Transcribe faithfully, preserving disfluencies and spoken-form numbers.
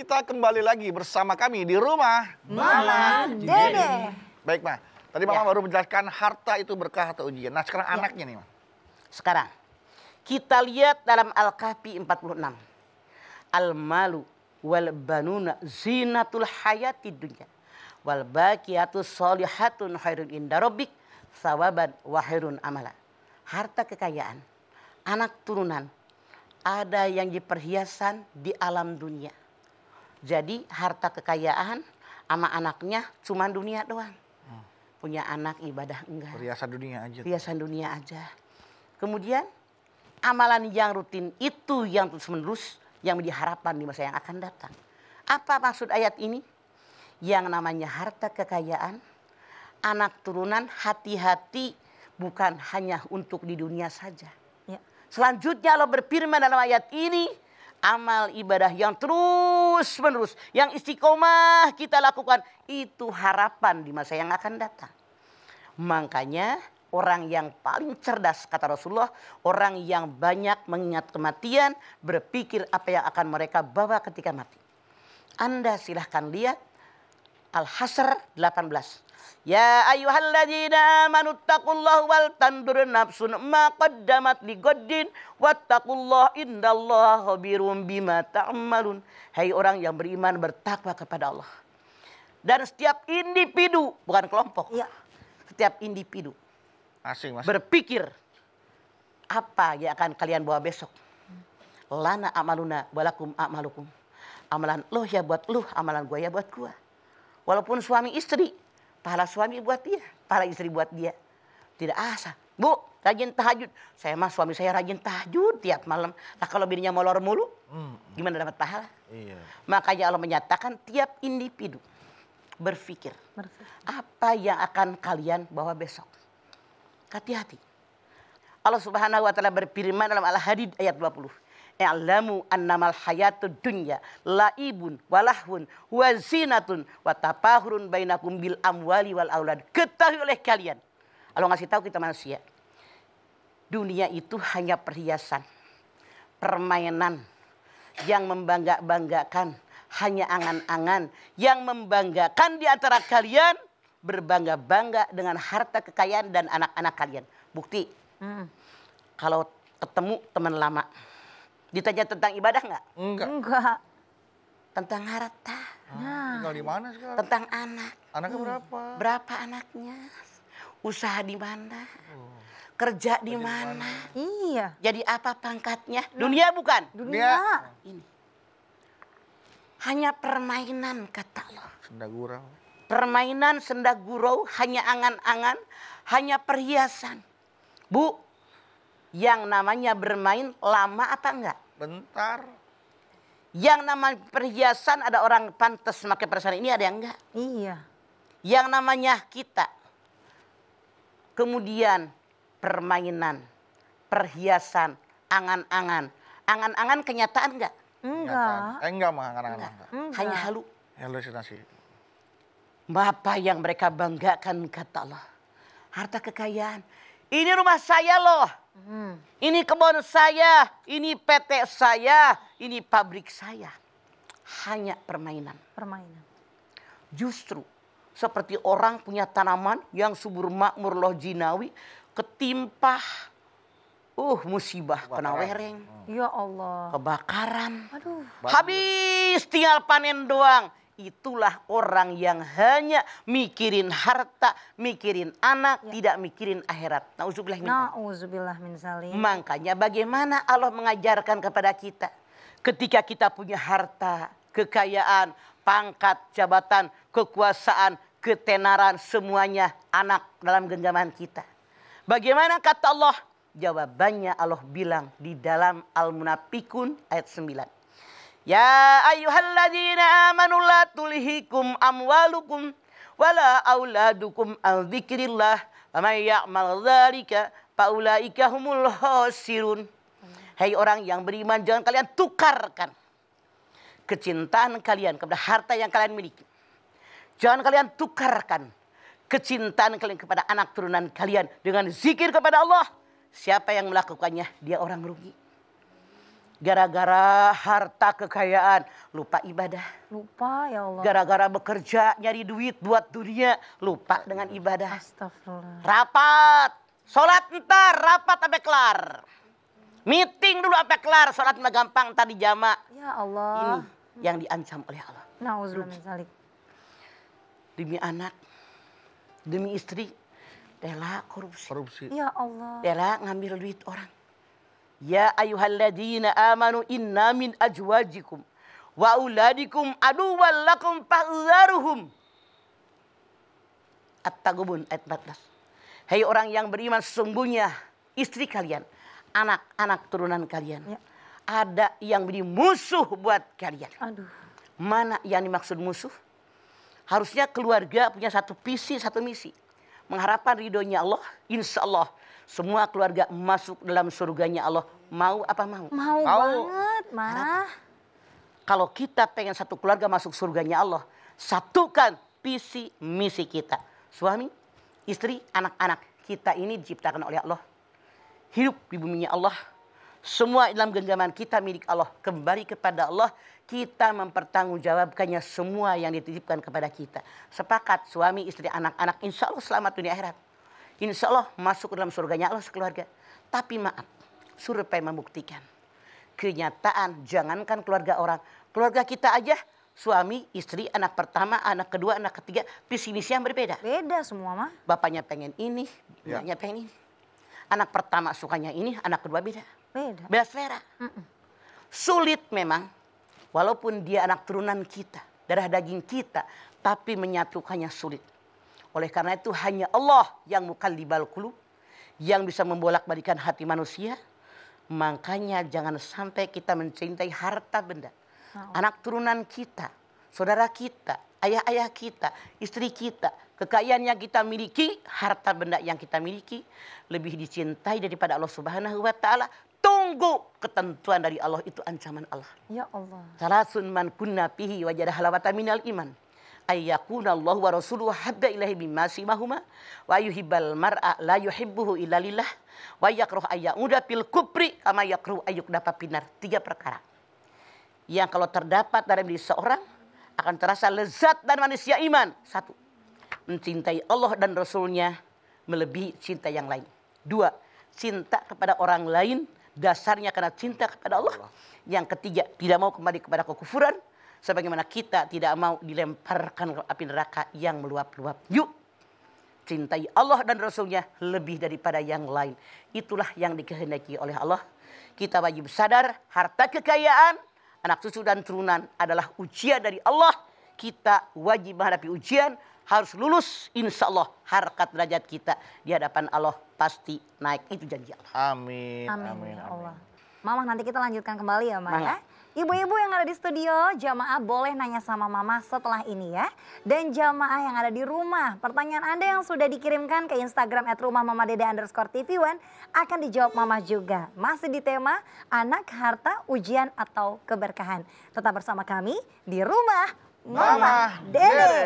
kita kembali lagi bersama kami di rumah Mamah Dedeh. Baik, Ma. Tadi Mama ya. baru menjelaskan harta itu berkah atau ujian. Nah, sekarang ya. anaknya nih, Ma. Sekarang kita lihat dalam Al-Kahfi empat puluh enam. Al-malu wal banuna zinatul hayati dunya. Wal baqiyatus sholihatun khairun inda rabbik thawaban wa khairun amala. Harta kekayaan, anak turunan, ada yang diperhiasan di alam dunia. Jadi harta kekayaan sama anaknya cuma dunia doang. Hmm. Punya anak ibadah enggak. Perhiasan dunia aja. Perhiasan dunia aja. Kemudian amalan yang rutin itu yang terus-menerus yang menjadi harapan di masa yang akan datang. Apa maksud ayat ini? Yang namanya harta kekayaan, anak turunan, hati-hati bukan hanya untuk di dunia saja. Ya. Selanjutnya Allah berfirman dalam ayat ini, amal ibadah yang terus-menerus, yang istiqomah kita lakukan, itu harapan di masa yang akan datang. Makanya orang yang paling cerdas, kata Rasulullah, orang yang banyak mengingat kematian, berpikir apa yang akan mereka bawa ketika mati. Anda silahkan lihat Al-Hasr delapan belas. Ya ayyuhalladzina amanu taqullaha wal tandur nafsun ma qaddamat ligaddin wattaqullaha innallaha khabirum bima ta'malun. Hai orang yang beriman, bertakwa kepada Allah. Dan setiap individu, bukan kelompok. Ya. Setiap individu Asing, asing. berpikir apa yang akan kalian bawa besok. Lana amaluna walakum amalukum. Amalan lo ya buat lo, amalan gua ya buat gua. Walaupun suami istri, pahala suami buat dia, pahala istri buat dia. Tidak asa, Bu, rajin tahajud. Saya mah suami saya rajin tahajud tiap malam. Nah kalau bininya molor mulu, hmm. gimana dapat pahala? Iya. Makanya Allah menyatakan tiap individu berpikir, berpikir apa yang akan kalian bawa besok. Hati-hati. Allah Subhanahu wa taala berfirman dalam Al-Hadid ayat dua puluh. I'lamu annamal hayatud dunya laibun wa lahwun wa zinatun wa tafahurun bainakum bil amwali wal aulad. Ketahui oleh kalian. Allah ngasih tahu kita manusia. Dunia itu hanya perhiasan, permainan yang membangga-banggakan, hanya angan-angan yang membanggakan di antara kalian. Berbangga-bangga dengan harta kekayaan dan anak-anak kalian. Bukti, hmm. kalau ketemu teman lama, ditanya tentang ibadah nggak? Enggak. Enggak. Tentang harta. Ah, tinggal di mana sekarang? Tentang anak. Anaknya hmm. berapa? Berapa anaknya? Usaha di mana? Oh. Kerja di mana? Iya. Jadi apa pangkatnya? Nah. Dunia bukan? Dunia. Ini. Hanya permainan kata Allah. Senda gurau. Permainan senda gurau, hanya angan-angan, hanya perhiasan. Bu, yang namanya bermain lama apa enggak? Bentar. Yang namanya perhiasan ada orang pantas memakai perhiasan ini, ada yang enggak? Iya. Yang namanya kita. Kemudian permainan, perhiasan, angan-angan. Angan-angan kenyataan enggak? Enggak. Eh, enggak, mah, angan-angan. Hanya halu. Halusinasi. Apa yang mereka banggakan kata Allah. Harta kekayaan. Ini rumah saya loh. Hmm. Ini kebun saya. Ini P T saya. Ini pabrik saya. Hanya permainan. Permainan. Justru seperti orang punya tanaman yang subur makmur loh jinawi. Ketimpah. Uh musibah. Kena wereng. Hmm. Ya Allah. Kebakaran. Aduh. Habis tinggal panen doang. Itulah orang yang hanya mikirin harta, mikirin anak, ya. tidak mikirin akhirat. Nauzubillah min zalik. Nauzubillah min zalik. Makanya bagaimana Allah mengajarkan kepada kita. Ketika kita punya harta, kekayaan, pangkat, jabatan, kekuasaan, ketenaran, semuanya anak dalam genggaman kita. Bagaimana kata Allah? Jawabannya Allah bilang di dalam Al-Munafikun ayat sembilan. Ya ayyuhalladzina amanu la tulhikum amwalukum wala auladukum an dzikrillah wa may ya'mal dzalika fa ulaika humul khasirun. Hai orang yang beriman, jangan kalian tukarkan kecintaan kalian kepada harta yang kalian miliki. Jangan kalian tukarkan kecintaan kalian kepada anak turunan kalian dengan zikir kepada Allah. Siapa yang melakukannya, dia orang rugi. Gara-gara harta kekayaan, lupa ibadah. Lupa, ya Allah. Gara-gara bekerja, nyari duit buat dunia, lupa dengan ibadah. Astagfirullah. Rapat. Sholat ntar, rapat sampai kelar. Meeting dulu sampai kelar, sholat mah gampang, tadi jamak. Ya Allah. Ini yang diancam oleh Allah. Na'udzubillah. Demi anak, demi istri, rela korupsi. Korupsi. Ya Allah. Rela ngambil duit orang. Ya ayyuhalladzina amanu inna min ajwajikum wa auladikum aduwwal lakum fahdharuhum. At-Tagubun ayat empat belas. Hai orang yang beriman, sesungguhnya istri kalian, anak-anak turunan kalian, ya, ada yang beri musuh buat kalian. Aduh. Mana yang dimaksud musuh? Harusnya keluarga punya satu visi, satu misi. Mengharapkan ridhonya Allah, insya Allah semua keluarga masuk dalam surganya Allah. Mau apa mau? Mau, mau banget, mah. Kalau kita pengen satu keluarga masuk surganya Allah, satukan visi misi kita. Suami, istri, anak-anak. Kita ini diciptakan oleh Allah. Hidup di buminya Allah. Semua dalam genggaman kita milik Allah. Kembali kepada Allah. Kita mempertanggungjawabkannya semua yang dititipkan kepada kita. Sepakat suami, istri, anak-anak. Insya Allah selamat dunia akhirat. Insya Allah masuk dalam surganya Allah sekeluarga. Tapi maaf, survei membuktikan. Kenyataan, jangankan keluarga orang. Keluarga kita aja, suami, istri, anak pertama, anak kedua, anak ketiga, visi misi yang berbeda. Beda semua, mah. Bapaknya pengen ini, ya, bapaknya pengen ini. Anak pertama sukanya ini, anak kedua beda. Beda. Beda selera. Mm-mm. Sulit memang, walaupun dia anak turunan kita, darah daging kita, tapi menyatukannya sulit. Oleh karena itu hanya Allah yang mukallibal qulub, yang bisa membolak-balikan hati manusia. Makanya jangan sampai kita mencintai harta benda. Oh. Anak turunan kita, saudara kita, ayah-ayah kita, istri kita. Kekayaan yang kita miliki, harta benda yang kita miliki lebih dicintai daripada Allah Subhanahu wa taala. Tunggu ketentuan dari Allah, itu ancaman Allah. Ya Allah. Salasun man kunna fihi wajada halawata minal iman. Ayyakunallahu wa rasuluhu habba ilahi bima simahuma wa yuhibbal mar'a la yuhibbuhu illa lillah wa yakruh ayyauda fil kufri kama yakruh ayyukdafa binar. Tiga perkara yang kalau terdapat dalam diri seorang akan terasa lezat dan manisnya iman. Satu, mencintai Allah dan Rasulnya melebihi cinta yang lain. Dua, cinta kepada orang lain dasarnya karena cinta kepada Allah. Yang ketiga, tidak mau kembali kepada kekufuran. Sebagaimana kita tidak mau dilemparkan ke api neraka yang meluap-luap. Yuk, cintai Allah dan Rasulnya lebih daripada yang lain. Itulah yang dikehendaki oleh Allah. Kita wajib sadar harta kekayaan, anak cucu dan turunan adalah ujian dari Allah. Kita wajib menghadapi ujian, harus lulus. Insya Allah harkat derajat kita di hadapan Allah pasti naik. Itu janji Allah. Amin. Amin. Amin. Allah. Mamah, nanti kita lanjutkan kembali ya, Mama. Ya? Ibu-ibu yang ada di studio, jamaah boleh nanya sama Mama setelah ini ya. Dan jamaah yang ada di rumah, pertanyaan Anda yang sudah dikirimkan ke Instagram at rumah mamah dedeh underscore t v one akan dijawab Mama juga. Masih di tema anak, harta, ujian atau keberkahan. Tetap bersama kami di Rumah Mamah Dedeh.